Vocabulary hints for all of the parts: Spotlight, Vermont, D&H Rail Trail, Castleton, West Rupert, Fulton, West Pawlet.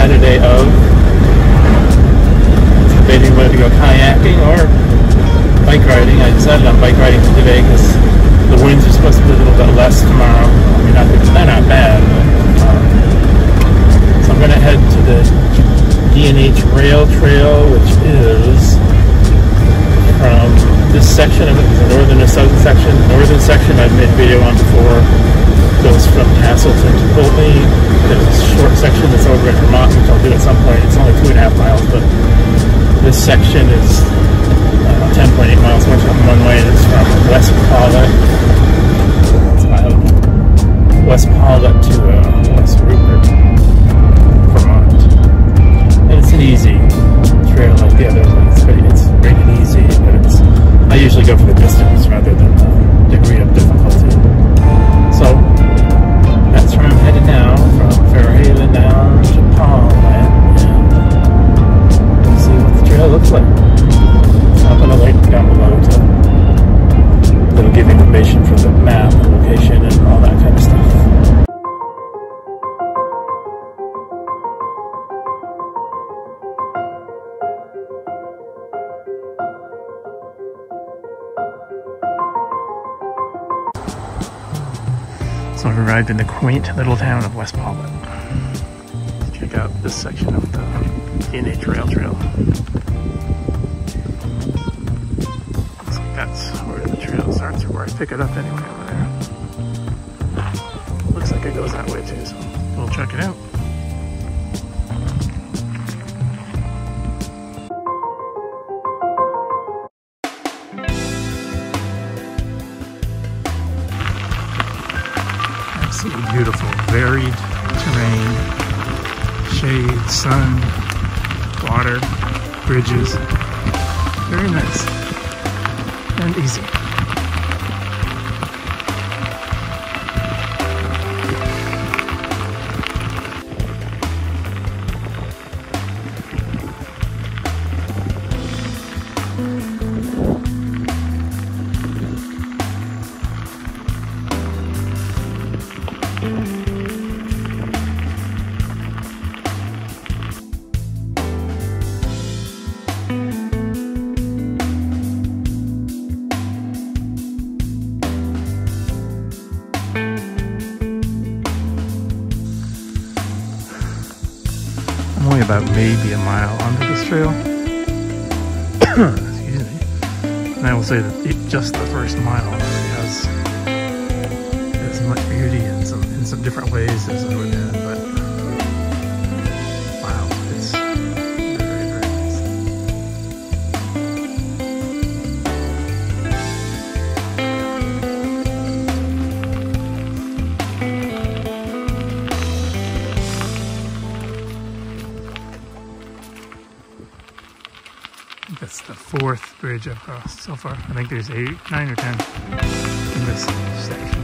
Saturday of, debating whether to go kayaking or bike riding. I decided on bike riding for today because the winds are supposed to be a little bit less tomorrow. I mean, they're not bad. So I'm going to head to the D&H Rail Trail, which is from this section of it, the northern and southern section. The northern section I've made a video on before. Goes from Castleton to Fulton. There's a short section that's over in Vermont, which I'll do at some point. It's only 2.5 miles, but this section is 10.8 miles much on one way, and it's from West Pawlet. West Pawlet to West Rupert, Vermont. And it's an easy trail like the other one. It's great and easy, but I usually go for the distance rather than the degree of difficulty. So that's where I'm headed now, from Fairhaven down to Pawlet, and we'll see what the trail looks like. So I'm going to link down below to, that'll give information for the map, the location, and all that kind of stuff. So I've arrived in the quaint little town of West Pawlet. Let's check out this section of the D&H Rail Trail. Looks like that's where the trail starts, or where I pick it up anyway over there. Looks like it goes that way too, so we'll check it out. Absolutely beautiful, varied terrain, shade, sun, water, bridges, very nice and easy. About maybe a mile onto this trail. Excuse me. And I will say that just the first mile already has as much beauty in some different ways as it would have, but wow, it's very, very nice. That's the fourth bridge I've crossed so far. I think there's 8, 9, or 10 in this section.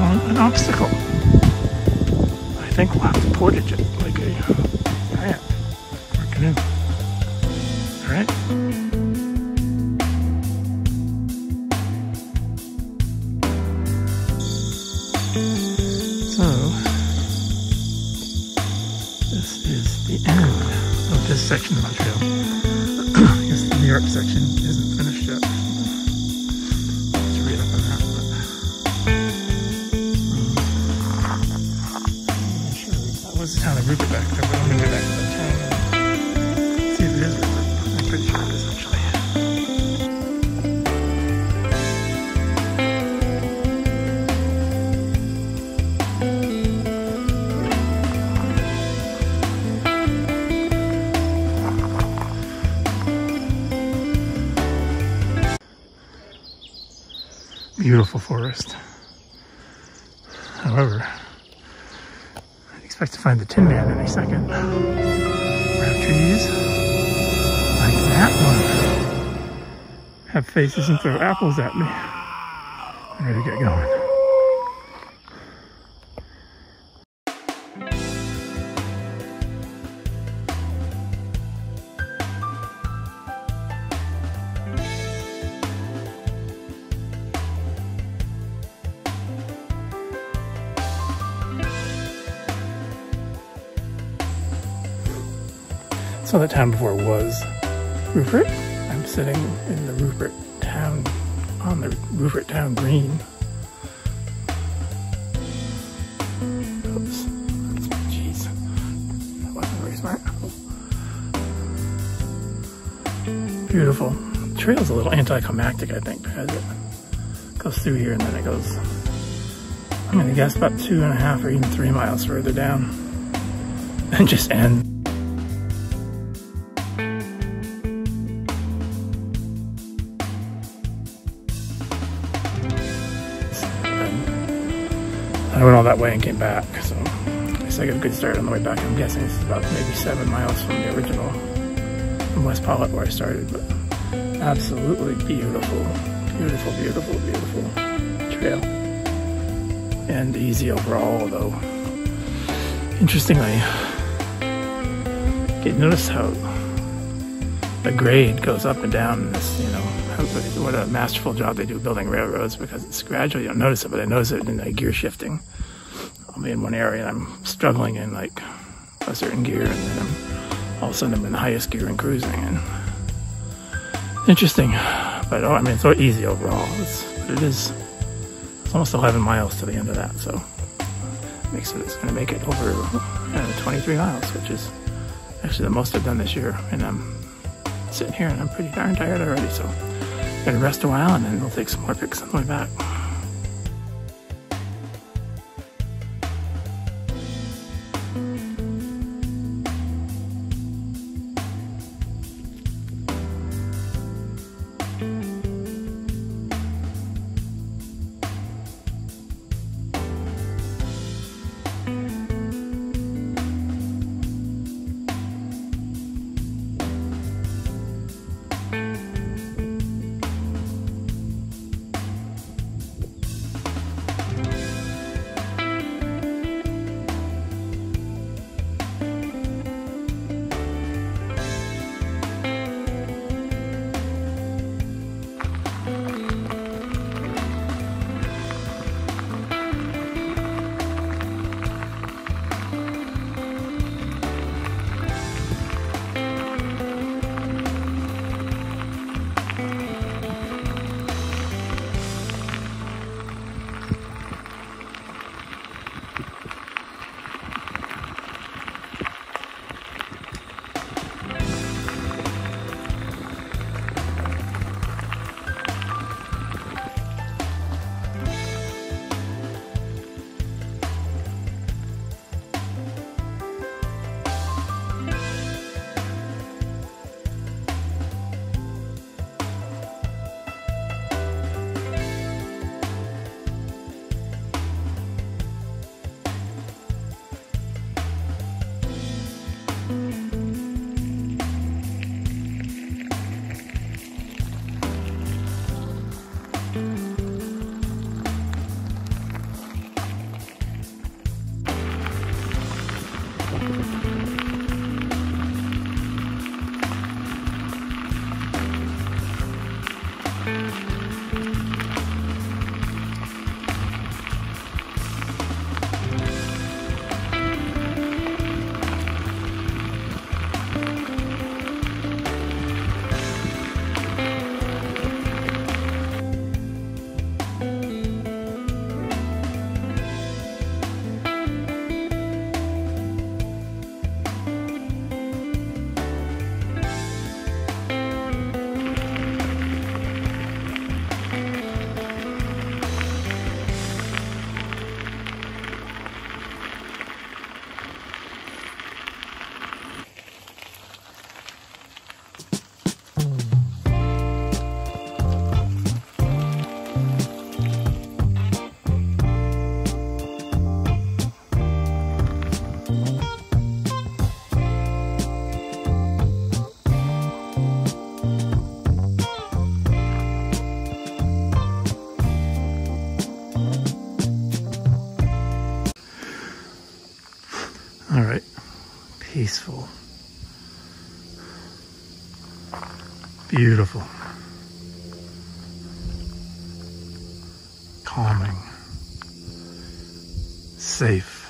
on an obstacle. I think we'll have to portage it like a kayak or canoe. All right. This section of Montreal, I guess the New York section isn't finished yet. Let's read up on that, but I'm sure that was the town of Rupert back there. We're going to go back to the town. See if it is Rupert. I'm pretty sure it is actually. Beautiful forest. However, I expect to find the Tin Man any second. We have trees like that one. Have faces and throw apples at me. I'm ready to get going. So the town before was Rupert. I'm sitting in the Rupert town, on the Rupert town green. Oops, jeez, that wasn't very smart. Beautiful. The trail's a little anticlimactic, I think, because it goes through here and then it goes, I'm gonna guess about 2.5 or even 3 miles further down and just ends. I went all that way and came back, so I guess I got a good start on the way back. I'm guessing it's about maybe 7 miles from the original, from West Pawlet where I started, but absolutely beautiful, beautiful, beautiful, beautiful trail. And easy overall, although interestingly, you notice how the grade goes up and down in this, you know, what a masterful job they do building railroads, because it's gradual. You don't notice it, but I notice it in the gear shifting. I'll be in one area and I'm struggling in like a certain gear, and then I'm, all of a sudden I'm in the highest gear and cruising. And interesting, but oh, I mean, it's so easy overall. It's almost 11 miles to the end of that, so makes it, it's going to make it over 23 miles, which is actually the most I've done this year. And I'm sitting here and I'm pretty darn tired already, so I'm gonna rest a while and then we'll take some more pics on the way back. All right, peaceful. Beautiful. Calming. Safe.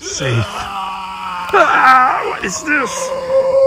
Safe. Ah, what is this?